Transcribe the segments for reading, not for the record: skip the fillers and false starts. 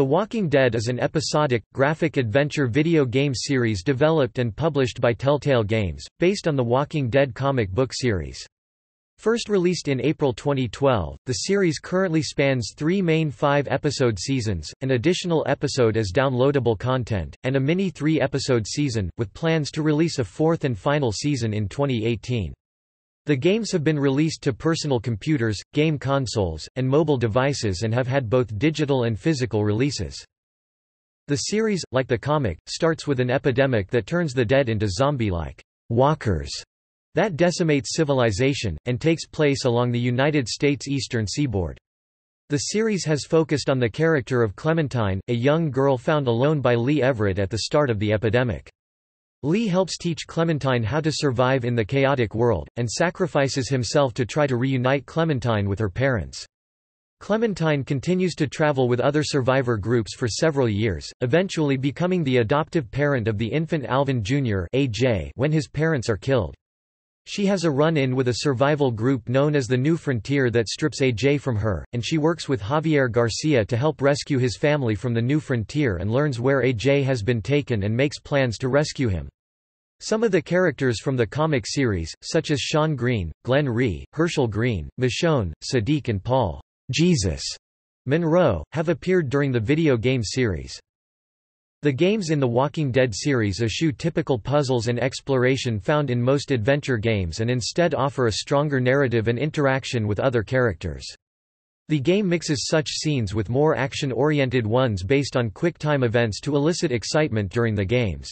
The Walking Dead is an episodic, graphic adventure video game series developed and published by Telltale Games, based on the Walking Dead comic book series. First released in April 2012, the series currently spans three main 5-episode seasons, an additional episode as downloadable content, and a mini 3-episode season, with plans to release a 4th and final season in 2018. The games have been released to personal computers, game consoles, and mobile devices and have had both digital and physical releases. The series, like the comic, starts with an epidemic that turns the dead into zombie-like walkers that decimates civilization, and takes place along the United States eastern seaboard. The series has focused on the character of Clementine, a young girl found alone by Lee Everett at the start of the epidemic. Lee helps teach Clementine how to survive in the chaotic world, and sacrifices himself to try to reunite Clementine with her parents. Clementine continues to travel with other survivor groups for several years, eventually becoming the adoptive parent of the infant Alvin Jr. (AJ) when his parents are killed. She has a run-in with a survival group known as the New Frontier that strips AJ from her, and she works with Javier Garcia to help rescue his family from the New Frontier and learns where AJ has been taken and makes plans to rescue him. Some of the characters from the comic series, such as Shawn Greene, Glenn Rhee, Hershel Greene, Michonne, Sadiq and Paul "Jesus" Monroe, have appeared during the video game series. The games in the Walking Dead series eschew typical puzzles and exploration found in most adventure games and instead offer a stronger narrative and interaction with other characters. The game mixes such scenes with more action-oriented ones based on quick-time events to elicit excitement during the games.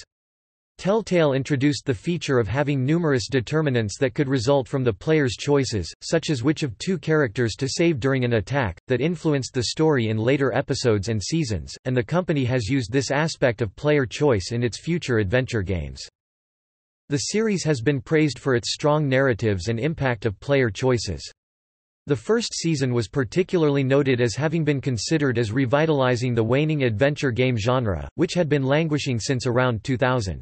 Telltale introduced the feature of having numerous determinants that could result from the player's choices, such as which of two characters to save during an attack, that influenced the story in later episodes and seasons, and the company has used this aspect of player choice in its future adventure games. The series has been praised for its strong narratives and impact of player choices. The first season was particularly noted as having been considered as revitalizing the waning adventure game genre, which had been languishing since around 2000.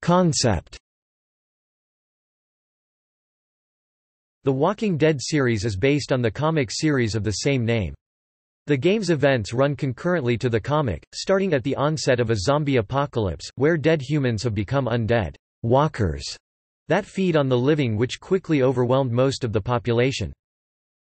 Concept. The Walking Dead series is based on the comic series of the same name. The game's events run concurrently to the comic, starting at the onset of a zombie apocalypse, where dead humans have become undead walkers that feed on the living, which quickly overwhelmed most of the population.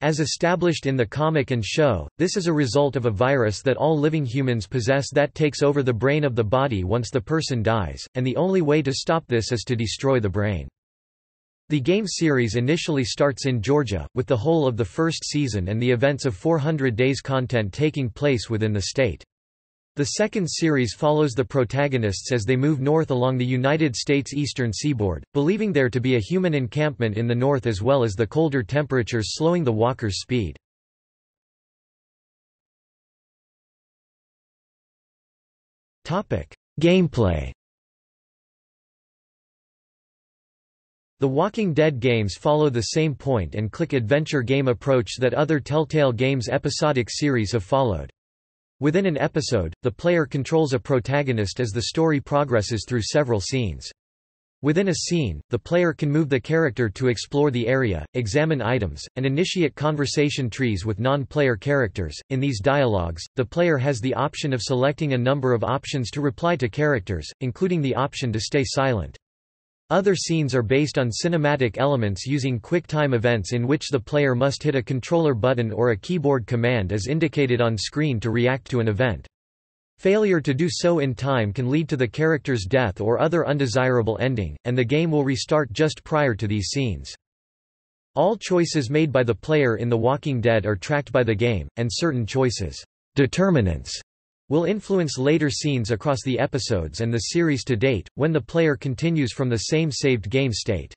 As established in the comic and show, this is a result of a virus that all living humans possess that takes over the brain of the body once the person dies, and the only way to stop this is to destroy the brain. The game series initially starts in Georgia, with the whole of the first season and the events of 400 Days content taking place within the state. The second series follows the protagonists as they move north along the United States eastern seaboard, believing there to be a human encampment in the north as well as the colder temperatures slowing the walkers' speed. Gameplay. The Walking Dead games follow the same point-and-click adventure game approach that other Telltale Games episodic series have followed. Within an episode, the player controls a protagonist as the story progresses through several scenes. Within a scene, the player can move the character to explore the area, examine items, and initiate conversation trees with non-player characters. In these dialogues, the player has the option of selecting a number of options to reply to characters, including the option to stay silent. Other scenes are based on cinematic elements using quick-time events in which the player must hit a controller button or a keyboard command as indicated on screen to react to an event. Failure to do so in time can lead to the character's death or other undesirable ending, and the game will restart just prior to these scenes. All choices made by the player in The Walking Dead are tracked by the game, and certain choices, determinants, will influence later scenes across the episodes and the series to date, when the player continues from the same saved game state.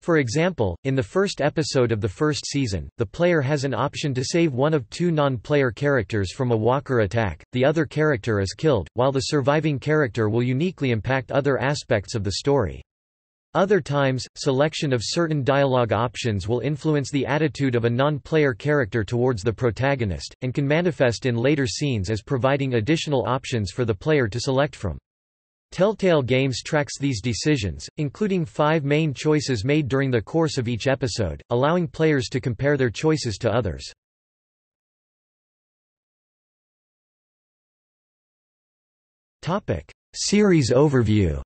For example, in the first episode of the first season, the player has an option to save one of two non-player characters from a walker attack, the other character is killed, while the surviving character will uniquely impact other aspects of the story. Other times, selection of certain dialogue options will influence the attitude of a non-player character towards the protagonist, and can manifest in later scenes as providing additional options for the player to select from. Telltale Games tracks these decisions, including 5 main choices made during the course of each episode, allowing players to compare their choices to others. Topic: Series overview.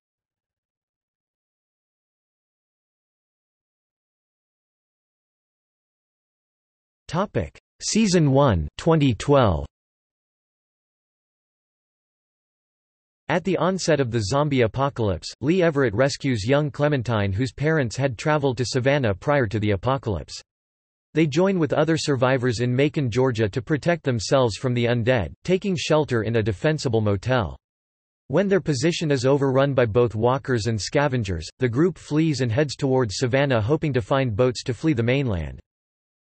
Topic: Season 1, 2012. At the onset of the zombie apocalypse, Lee Everett rescues young Clementine, whose parents had traveled to Savannah prior to the apocalypse. They join with other survivors in Macon, Georgia to protect themselves from the undead, taking shelter in a defensible motel. When their position is overrun by both walkers and scavengers, the group flees and heads towards Savannah, hoping to find boats to flee the mainland.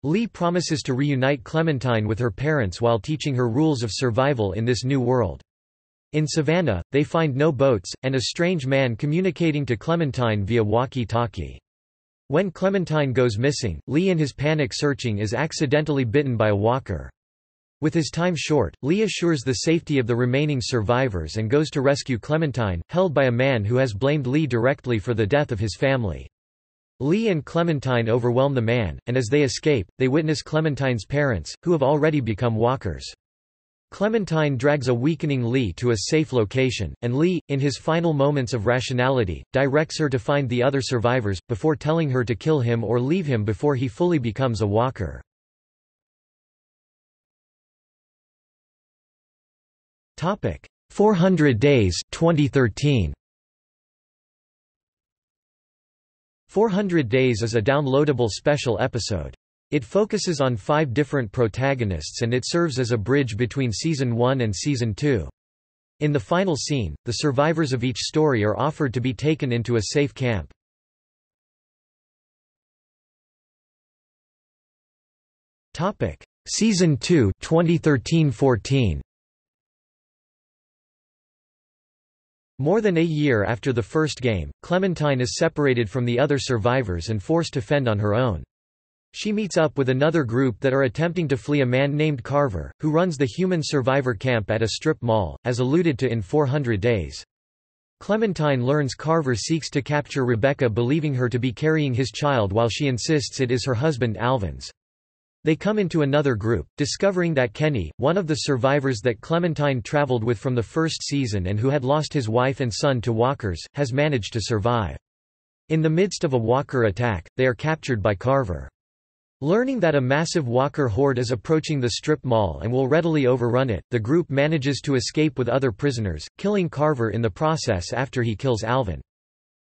Lee promises to reunite Clementine with her parents while teaching her rules of survival in this new world. In Savannah, they find no boats, and a strange man communicating to Clementine via walkie-talkie. When Clementine goes missing, Lee in his panic searching is accidentally bitten by a walker. With his time short, Lee assures the safety of the remaining survivors and goes to rescue Clementine, held by a man who has blamed Lee directly for the death of his family. Lee and Clementine overwhelm the man, and as they escape, they witness Clementine's parents, who have already become walkers. Clementine drags a weakening Lee to a safe location, and Lee, in his final moments of rationality, directs her to find the other survivors, before telling her to kill him or leave him before he fully becomes a walker. Topic: 400 Days, 2013. 400 Days is a downloadable special episode. It focuses on 5 different protagonists and it serves as a bridge between Season 1 and Season 2. In the final scene, the survivors of each story are offered to be taken into a safe camp. Topic: Season 2, 2013-14. More than a year after the first game, Clementine is separated from the other survivors and forced to fend on her own. She meets up with another group that are attempting to flee a man named Carver, who runs the human survivor camp at a strip mall, as alluded to in 400 Days. Clementine learns Carver seeks to capture Rebecca, believing her to be carrying his child while she insists it is her husband Alvin's. They come into another group, discovering that Kenny, one of the survivors that Clementine traveled with from the first season and who had lost his wife and son to walkers, has managed to survive. In the midst of a walker attack, they are captured by Carver. Learning that a massive walker horde is approaching the strip mall and will readily overrun it, the group manages to escape with other prisoners, killing Carver in the process after he kills Alvin.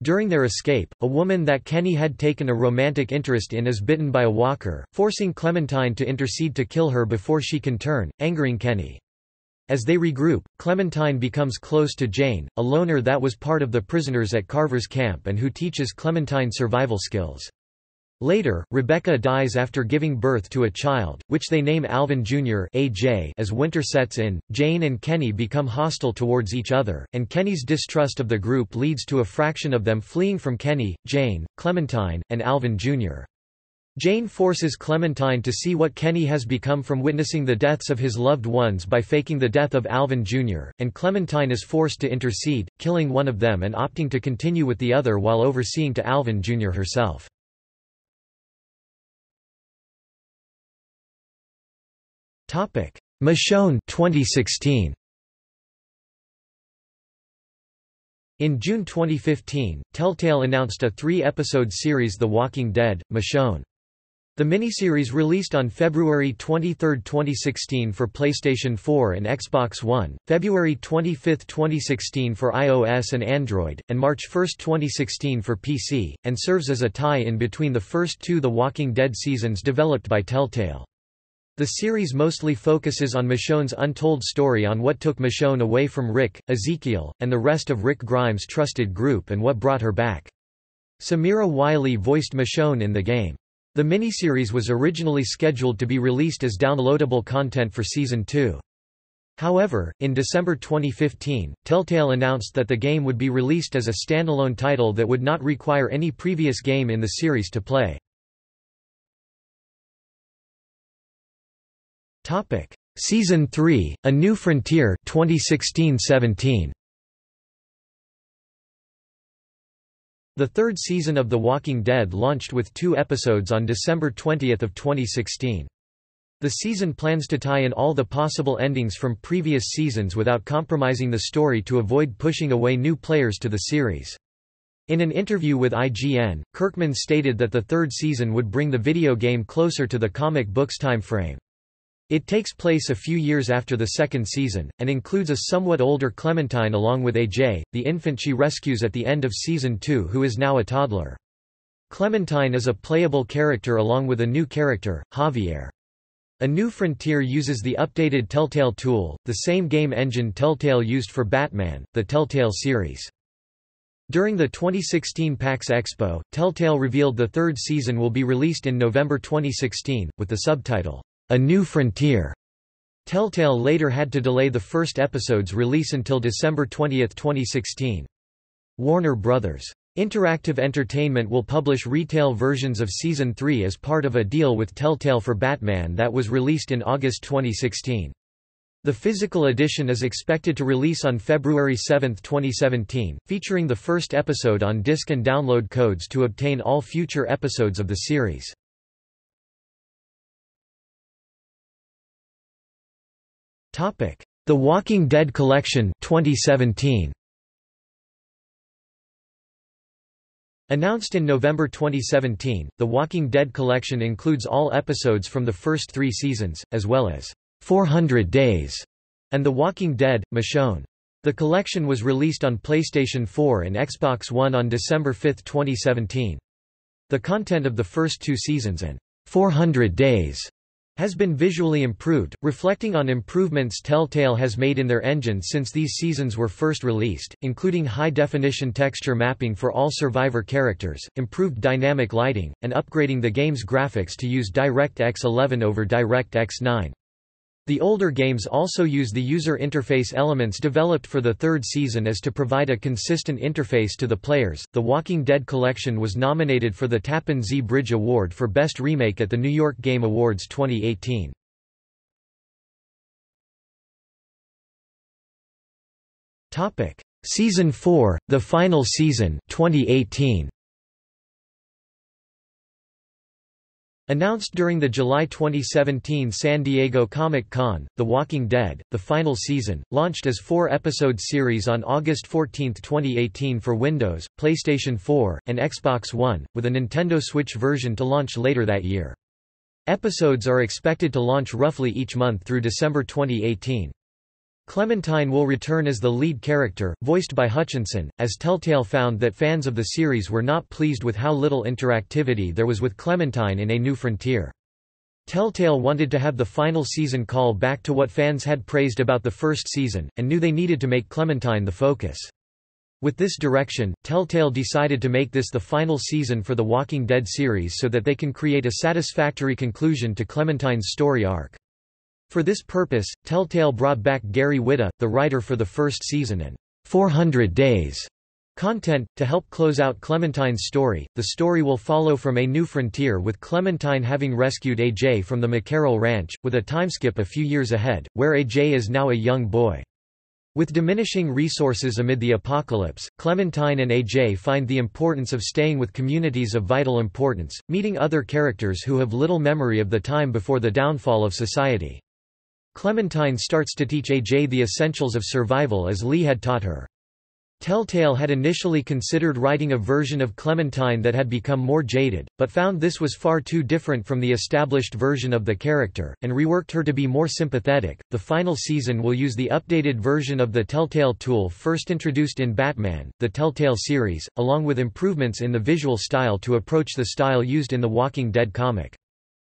During their escape, a woman that Kenny had taken a romantic interest in is bitten by a walker, forcing Clementine to intercede to kill her before she can turn, angering Kenny. As they regroup, Clementine becomes close to Jane, a loner that was part of the prisoners at Carver's camp and who teaches Clementine survival skills. Later, Rebecca dies after giving birth to a child, which they name Alvin Jr. (AJ). As winter sets in, Jane and Kenny become hostile towards each other, and Kenny's distrust of the group leads to a fraction of them fleeing from Kenny, Jane, Clementine, and Alvin Jr. Jane forces Clementine to see what Kenny has become from witnessing the deaths of his loved ones by faking the death of Alvin Jr., and Clementine is forced to intercede, killing one of them and opting to continue with the other while overseeing to Alvin Jr. herself. Michonne, 2016. In June 2015, Telltale announced a 3-episode series The Walking Dead, Michonne. The miniseries released on February 23, 2016 for PlayStation 4 and Xbox One, February 25, 2016 for iOS and Android, and March 1, 2016 for PC, and serves as a tie-in between the first 2 The Walking Dead seasons developed by Telltale. The series mostly focuses on Michonne's untold story, on what took Michonne away from Rick, Ezekiel, and the rest of Rick Grimes' trusted group and what brought her back. Samira Wiley voiced Michonne in the game. The miniseries was originally scheduled to be released as downloadable content for Season 2. However, in December 2015, Telltale announced that the game would be released as a standalone title that would not require any previous game in the series to play. Season 3, A New Frontier, 2016-17. The third season of The Walking Dead launched with 2 episodes on December 20 of 2016. The season plans to tie in all the possible endings from previous seasons without compromising the story to avoid pushing away new players to the series. In an interview with IGN, Kirkman stated that the third season would bring the video game closer to the comic book's time frame. It takes place a few years after the second season, and includes a somewhat older Clementine along with AJ, the infant she rescues at the end of Season 2 who is now a toddler. Clementine is a playable character along with a new character, Javier. A New Frontier uses the updated Telltale tool, the same game engine Telltale used for Batman, the Telltale series. During the 2016 PAX Expo, Telltale revealed the third season will be released in November 2016, with the subtitle, A New Frontier. Telltale later had to delay the first episode's release until December 20, 2016. Warner Bros. Interactive Entertainment will publish retail versions of Season 3 as part of a deal with Telltale for Batman that was released in August 2016. The physical edition is expected to release on February 7, 2017, featuring the first episode on disc and download codes to obtain all future episodes of the series. Topic: The Walking Dead Collection 2017. Announced in November 2017, The Walking Dead Collection includes all episodes from the first 3 seasons, as well as 400 Days, and The Walking Dead, Michonne. The collection was released on PlayStation 4 and Xbox One on December 5, 2017. The content of the first 2 seasons and 400 Days has been visually improved, reflecting on improvements Telltale has made in their engine since these seasons were first released, including high-definition texture mapping for all survivor characters, improved dynamic lighting, and upgrading the game's graphics to use DirectX 11 over DirectX 9. The older games also use the user interface elements developed for the third season as to provide a consistent interface to the players. The Walking Dead Collection was nominated for the Tappan Zee Bridge Award for Best Remake at the New York Game Awards 2018. Topic: Season 4, The Final Season 2018. Announced during the July 2017 San Diego Comic-Con, The Walking Dead, The Final Season, launched as 4-episode series on August 14, 2018 for Windows, PlayStation 4, and Xbox One, with a Nintendo Switch version to launch later that year. Episodes are expected to launch roughly each month through December 2018. Clementine will return as the lead character, voiced by Hutchinson, as Telltale found that fans of the series were not pleased with how little interactivity there was with Clementine in A New Frontier. Telltale wanted to have the final season call back to what fans had praised about the first season, and knew they needed to make Clementine the focus. With this direction, Telltale decided to make this the final season for The Walking Dead series so that they can create a satisfactory conclusion to Clementine's story arc. For this purpose, Telltale brought back Gary Whitta, the writer for the first season and 400 Days content, to help close out Clementine's story. The story will follow from A New Frontier with Clementine having rescued AJ from the McCarroll Ranch, with a timeskip a few years ahead, where AJ is now a young boy. With diminishing resources amid the apocalypse, Clementine and AJ find the importance of staying with communities of vital importance, meeting other characters who have little memory of the time before the downfall of society. Clementine starts to teach AJ the essentials of survival as Lee had taught her. Telltale had initially considered writing a version of Clementine that had become more jaded, but found this was far too different from the established version of the character, and reworked her to be more sympathetic. The final season will use the updated version of the Telltale tool first introduced in Batman, the Telltale series, along with improvements in the visual style to approach the style used in the Walking Dead comic.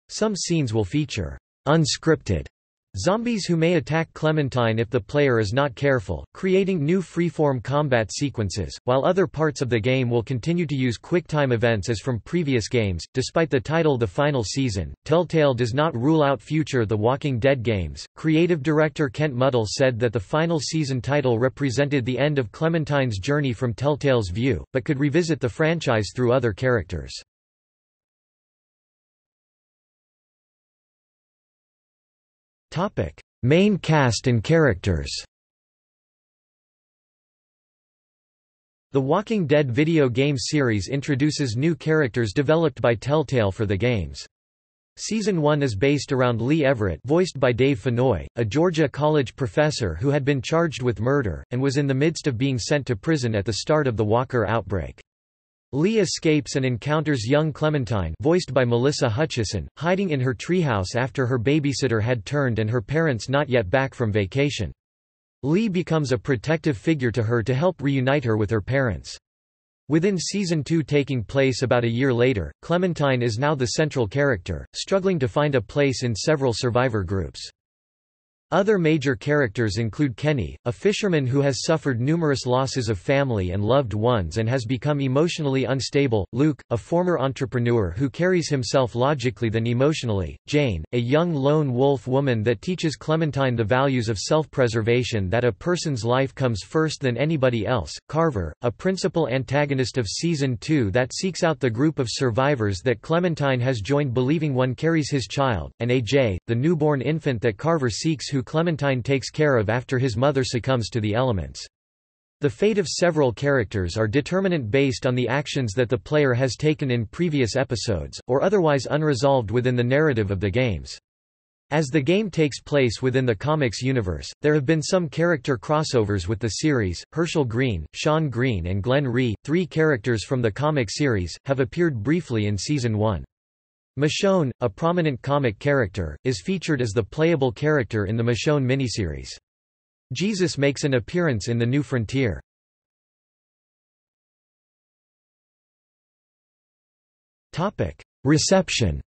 Some scenes will feature unscripted zombies who may attack Clementine if the player is not careful, creating new freeform combat sequences, while other parts of the game will continue to use quick-time events as from previous games. Despite the title The Final Season, Telltale does not rule out future The Walking Dead games. Creative director Kent Muddle said that the final season title represented the end of Clementine's journey from Telltale's view, but could revisit the franchise through other characters. Main cast and characters. The Walking Dead video game series introduces new characters developed by Telltale for the games. Season 1 is based around Lee Everett, voiced by Dave Filoni, a Georgia college professor who had been charged with murder, and was in the midst of being sent to prison at the start of the Walker outbreak. Lee escapes and encounters young Clementine, voiced by Melissa Hutchinson, hiding in her treehouse after her babysitter had turned and her parents not yet back from vacation. Lee becomes a protective figure to her to help reunite her with her parents. Within Season 2, taking place about a year later, Clementine is now the central character, struggling to find a place in several survivor groups. Other major characters include Kenny, a fisherman who has suffered numerous losses of family and loved ones and has become emotionally unstable, Luke, a former entrepreneur who carries himself logically than emotionally, Jane, a young lone wolf woman that teaches Clementine the values of self-preservation, that a person's life comes first than anybody else, Carver, a principal antagonist of Season 2 that seeks out the group of survivors that Clementine has joined believing one carries his child, and AJ, the newborn infant that Carver seeks who Clementine takes care of after his mother succumbs to the elements. The fate of several characters are determinant based on the actions that the player has taken in previous episodes, or otherwise unresolved within the narrative of the games. As the game takes place within the comics universe, there have been some character crossovers with the series. Hershel Greene, Shawn Greene and Glenn Rhee, three characters from the comic series, have appeared briefly in Season 1. Michonne, a prominent comic character, is featured as the playable character in the Michonne miniseries. Jesus makes an appearance in The New Frontier. Reception.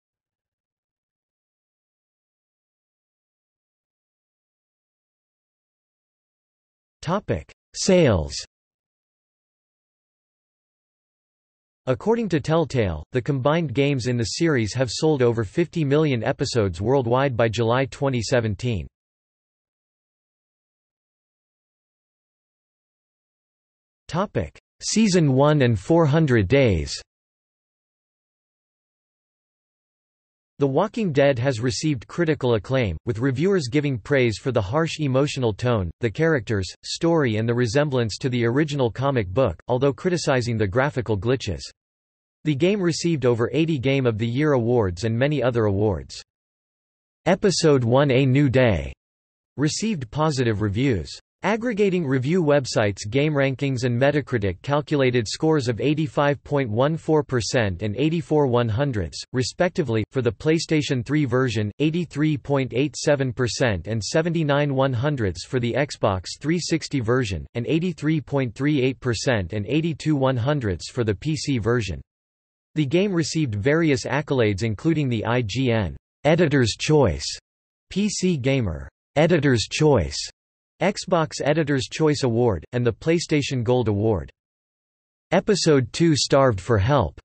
Sales. According to Telltale, the combined games in the series have sold over 50 million episodes worldwide by July 2017. Topic: Season 1 and 400 Days. The Walking Dead has received critical acclaim, with reviewers giving praise for the harsh emotional tone, the characters, story and the resemblance to the original comic book, although criticizing the graphical glitches. The game received over 80 Game of the Year awards and many other awards. Episode 1 A New Day received positive reviews. Aggregating review websites GameRankings and Metacritic calculated scores of 85.14% and 84/100, respectively, for the PlayStation 3 version, 83.87% and 79/100 for the Xbox 360 version, and 83.38% and 82/100 for the PC version. The game received various accolades including the IGN Editor's Choice, PC Gamer Editor's Choice, Xbox Editor's Choice Award, and the PlayStation Gold Award. Episode 2 Starved for Help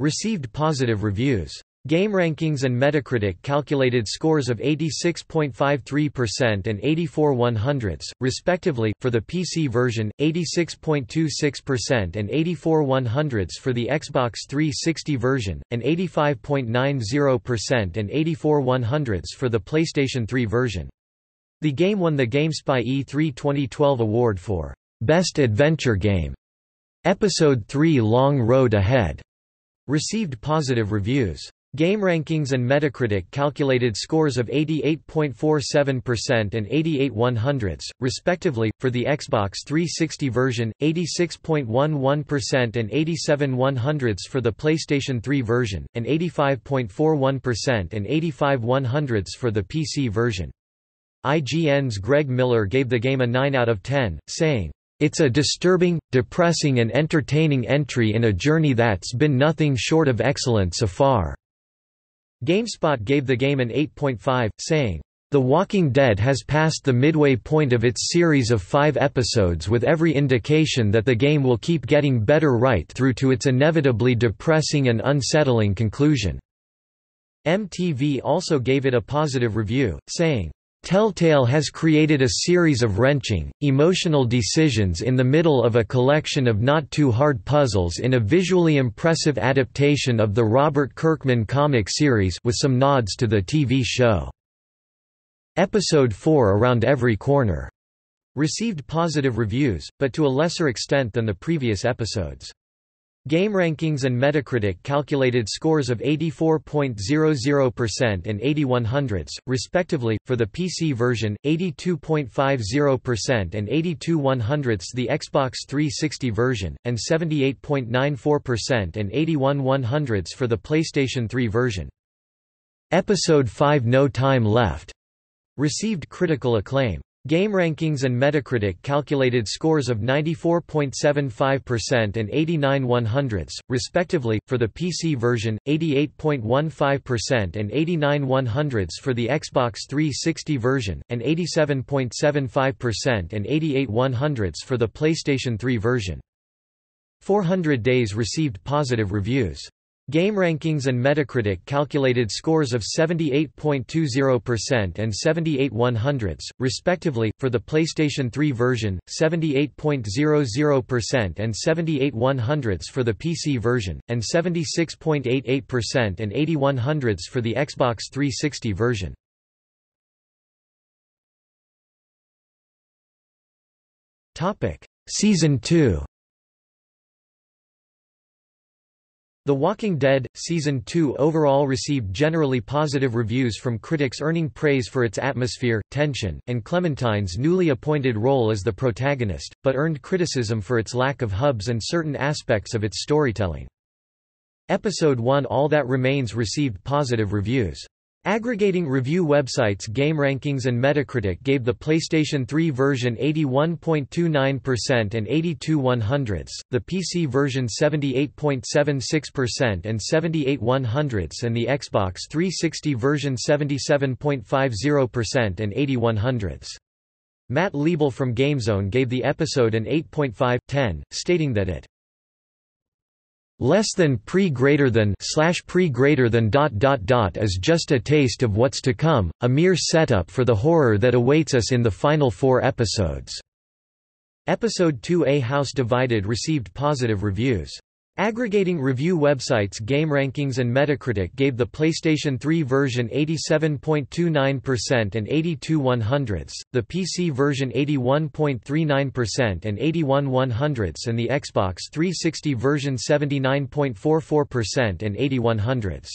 received positive reviews. GameRankings and Metacritic calculated scores of 86.53% and 84/100, respectively, for the PC version, 86.26% and 84/100 for the Xbox 360 version, and 85.90% and 84/100 for the PlayStation 3 version. The game won the GameSpy E3 2012 award for Best Adventure Game. Episode 3 Long Road Ahead received positive reviews. GameRankings and Metacritic calculated scores of 88.47% and 88/100, respectively, for the Xbox 360 version, 86.11% and 87/100 for the PlayStation 3 version, and 85.41% and 85/100 for the PC version. IGN's Greg Miller gave the game a 9 out of 10, saying, "It's a disturbing, depressing and entertaining entry in a journey that's been nothing short of excellent so far." GameSpot gave the game an 8.5, saying, "The Walking Dead has passed the midway point of its series of 5 episodes with every indication that the game will keep getting better right through to its inevitably depressing and unsettling conclusion." MTV also gave it a positive review, saying, "Telltale has created a series of wrenching, emotional decisions in the middle of a collection of not-too-hard puzzles in a visually impressive adaptation of the Robert Kirkman comic series with some nods to the TV show." Episode 4 Around Every Corner Received positive reviews, but to a lesser extent than the previous episodes. GameRankings and Metacritic calculated scores of 84.00% and 81/100, respectively, for the PC version, 82.50% and 82/100, the Xbox 360 version, and 78.94% and 81/100 for the PlayStation 3 version. Episode 5 No Time Left received critical acclaim. GameRankings and Metacritic calculated scores of 94.75% and 89/100, respectively, for the PC version, 88.15% and 89/100 for the Xbox 360 version, and 87.75% and 88/100 for the PlayStation 3 version. 400 Days received positive reviews. GameRankings and Metacritic calculated scores of 78.20% and 78/100, respectively, for the PlayStation 3 version, 78.00% and 78/100 for the PC version, and 76.88% and 81/100 for the Xbox 360 version. Season 2. The Walking Dead, Season 2 overall received generally positive reviews from critics, earning praise for its atmosphere, tension, and Clementine's newly appointed role as the protagonist, but earned criticism for its lack of hubs and certain aspects of its storytelling. Episode 1 All That Remains received positive reviews. Aggregating review websites GameRankings and Metacritic gave the PlayStation 3 version 81.29% and 82/100, the PC version 78.76% and 78/100, and the Xbox 360 version 77.50% and 81/100. Matt Liebel from GameZone gave the episode an 8.5/10, stating that it less than pre greater than / is just a taste of what's to come, a mere setup for the horror that awaits us in the final 4 episodes. Episode 2 A House Divided received positive reviews. Aggregating review websites GameRankings and Metacritic gave the PlayStation 3 version 87.29% and 82/100, the PC version 81.39% and 81/100, and the Xbox 360 version 79.44% and 81/100.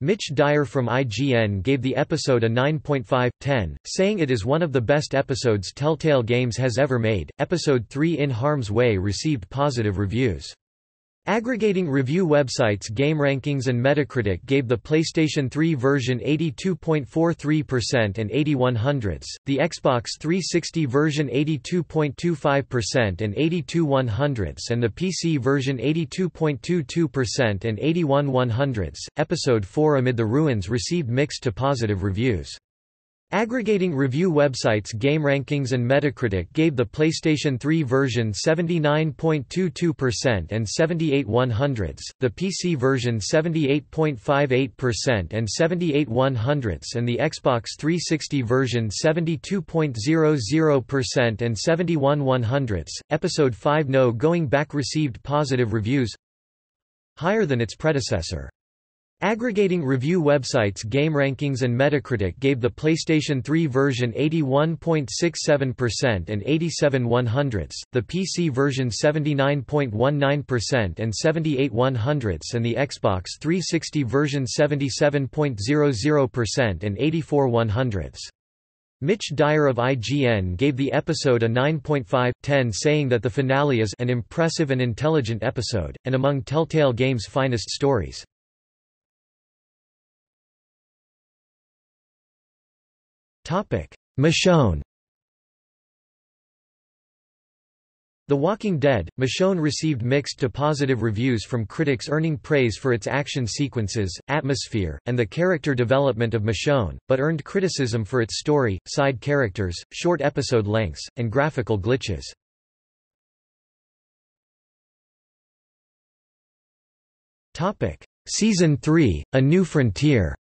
Mitch Dyer from IGN gave the episode a 9.5/10, saying it is one of the best episodes Telltale Games has ever made. Episode 3 In Harm's Way received positive reviews. Aggregating review websites GameRankings and Metacritic gave the PlayStation 3 version 82.43% and 81/100, the Xbox 360 version 82.25% and 82/100, and the PC version 82.22% and 81/100. Episode 4 Amid the Ruins received mixed to positive reviews. Aggregating review websites GameRankings and Metacritic gave the PlayStation 3 version 79.22% and 78/100, the PC version 78.58% and 78/100, and the Xbox 360 version 72.00% and 71/100. Episode 5 No Going Back received positive reviews, higher than its predecessor. Aggregating review websites GameRankings and Metacritic gave the PlayStation 3 version 81.67% and 87/100, the PC version 79.19% and 78/100, and the Xbox 360 version 77.00% and 84/100. Mitch Dyer of IGN gave the episode a 9.5/10, saying that the finale is an impressive and intelligent episode, and among Telltale Games' finest stories. Michonne. The Walking Dead, Michonne received mixed to positive reviews from critics, earning praise for its action sequences, atmosphere, and the character development of Michonne, but earned criticism for its story, side characters, short episode lengths, and graphical glitches. Season 3, A New Frontier.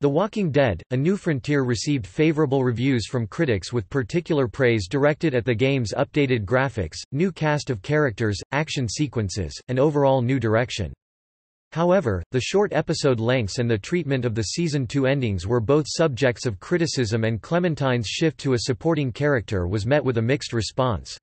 The Walking Dead, A New Frontier received favorable reviews from critics, with particular praise directed at the game's updated graphics, new cast of characters, action sequences, and overall new direction. However, the short episode lengths and the treatment of the season 2 endings were both subjects of criticism, and Clementine's shift to a supporting character was met with a mixed response.